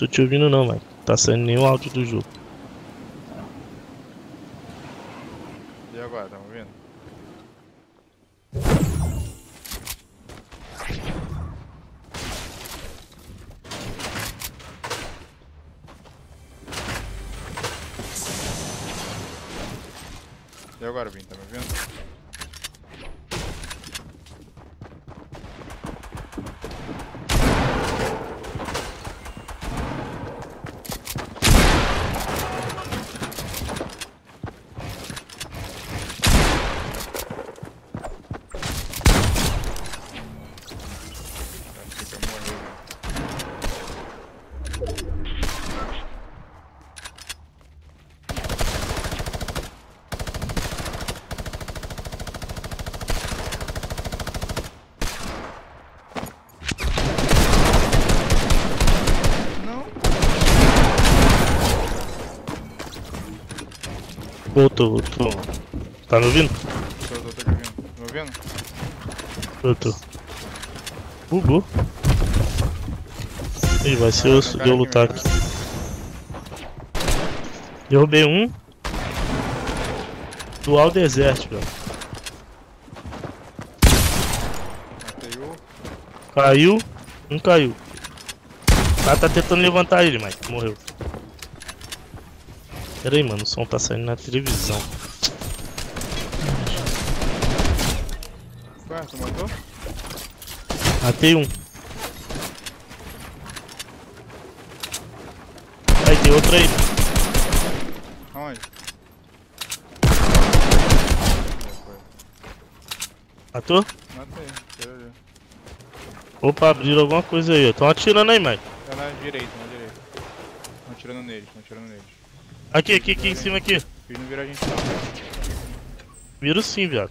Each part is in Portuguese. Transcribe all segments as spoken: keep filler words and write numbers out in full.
tô te ouvindo não, mano. Tá saindo nenhum áudio do jogo. E agora, tá me ouvindo? E agora, Vim, tá me ouvindo? Voltou, voltou. Tá me ouvindo? Tô, tô, tô me ouvindo. Me ouvindo? Voltou. Bugou. Ih, vai ser osso de eu lutar aqui. Derrubei um. Dual deserto, velho. Matei um. Caiu. Um caiu. O cara tá tentando levantar ele, mas morreu. Pera aí, mano, o som tá saindo na televisão. Ué, tu matou? Matei um. Aí, tem outro aí. Aonde? Matou? Matei, quero ver. Opa, abriram alguma coisa aí. Tão atirando aí, Mike. Tá na direita, na direita. Tão atirando neles, tão atirando neles. Aqui, aqui, aqui em cima, aqui. Não vira a gente não. Viro sim, viado.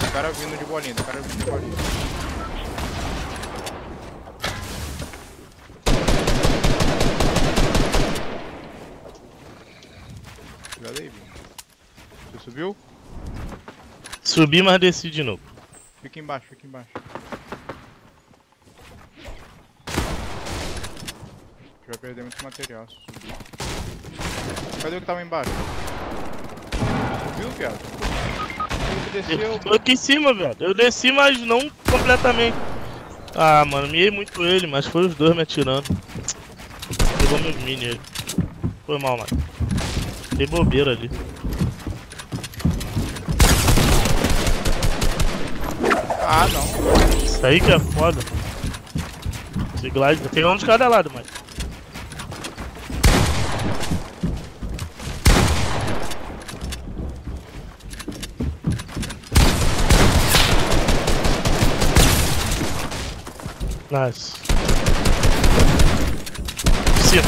O cara vindo de bolinha, o cara vindo de bolinha. Cuidado aí, Binho. Você subiu? Subi, mas desci de novo. Fica embaixo, fica embaixo. Vai perder muito material se subir. Cadê o que tava embaixo? Subiu, viado? Desceu. Eu tô aqui em cima, velho. Eu desci, mas não completamente. Ah, mano, miei muito ele, mas foi os dois me atirando. Pegou meus mini ele. Foi mal, mano. Tem bobeira ali. Ah, não. Isso aí que é foda. Esse glide. Tem um de cada lado, mano. Nice. Cima.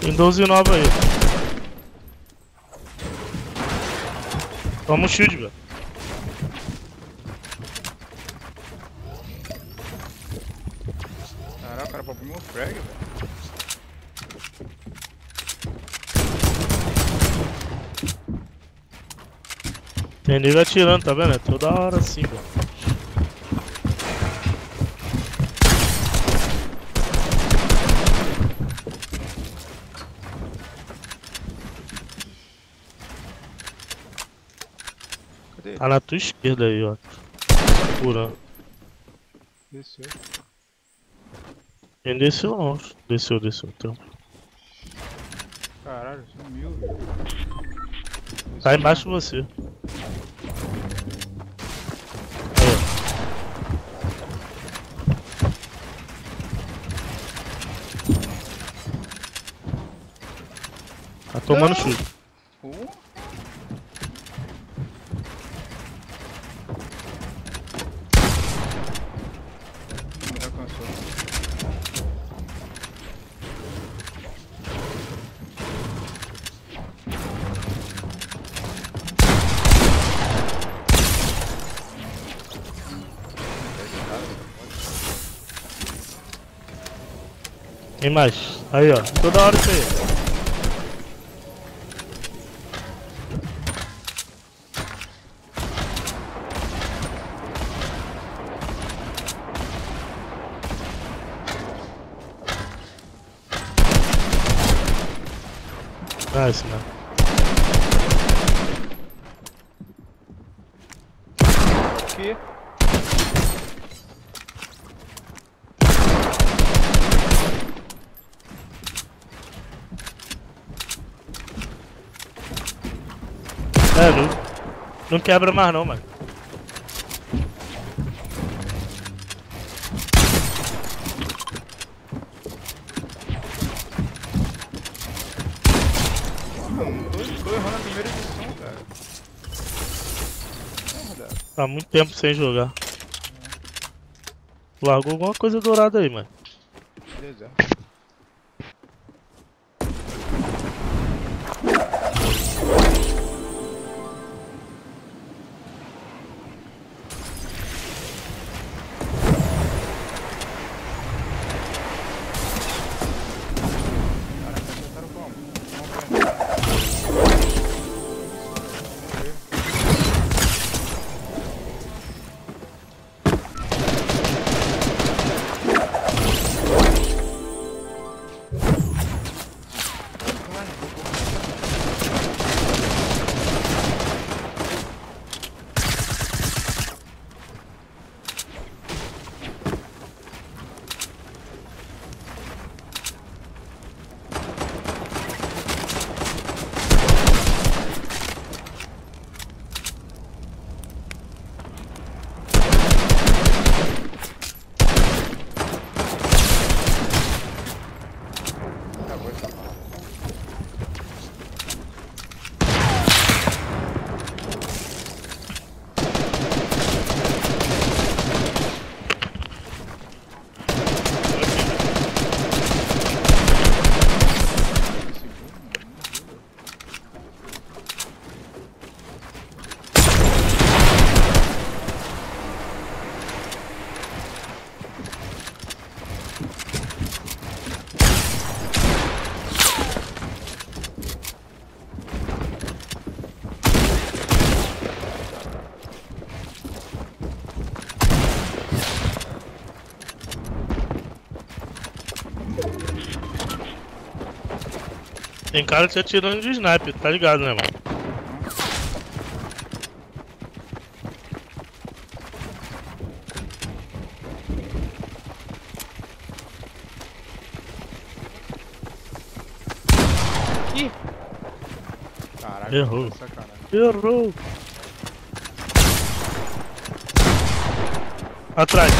Tem doze e nove aí. Toma um shield, velho. Caralho, o cara pôr meu frag, velho. Tem nego atirando, tá vendo? É toda hora assim, velho. Cadê? Tá na tua esquerda aí, ó. Curando. Desceu. Quem desceu não. Desceu, desceu. Então. Caralho, sumiu, velho. Tá embaixo de você. Tá tomando chute. Uh. Tem mais. Aí, ó. Toda hora isso aí. Nice, man. Aqui. É, não, não quebra mais não, mano. Tá muito tempo sem jogar. Largou alguma coisa dourada aí, mano. Beleza. Tem cara te atirando de sniper, tá ligado, né, mano? Ih! Caraca, errou. Errou! Atrás!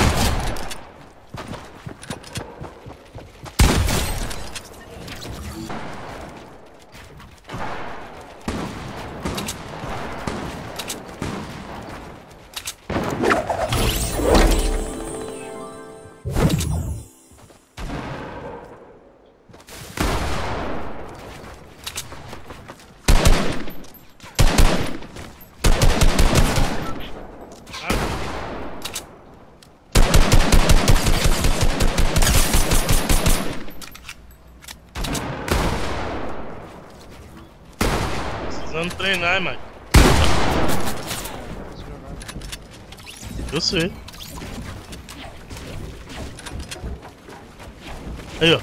Vamos treinar, mano. Eu sei. Aí, ó.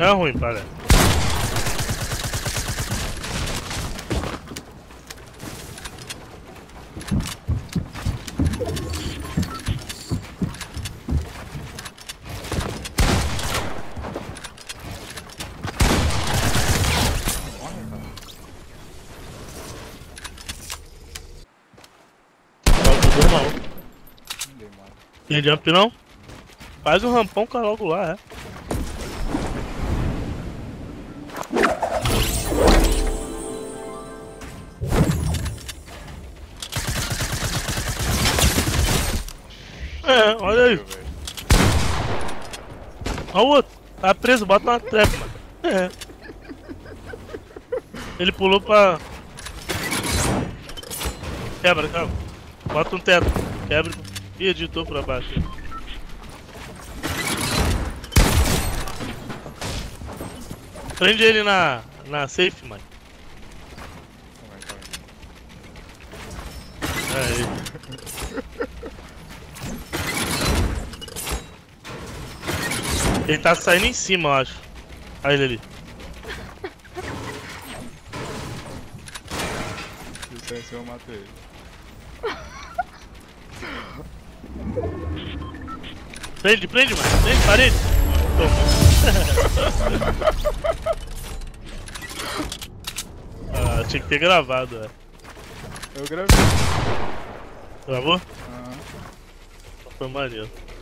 É ruim, parece. Tem jump não? Faz um rampão cara logo lá, é. É, olha aí. Olha o outro. Tá preso, bota na trap, mano. É. Ele pulou pra... Quebra, calma. Bota um teto. Quebra e editou pra baixo. Prende ele na... na safe, mano. Aí. Ele tá saindo em cima, eu acho. Olha ele ali. Se ele sair em cima, eu mato ele. Prende, prende, mano. Prende, parede. Toma. Ah, tinha que ter gravado, velho. Eu gravei. Gravou? Aham. Foi maneiro.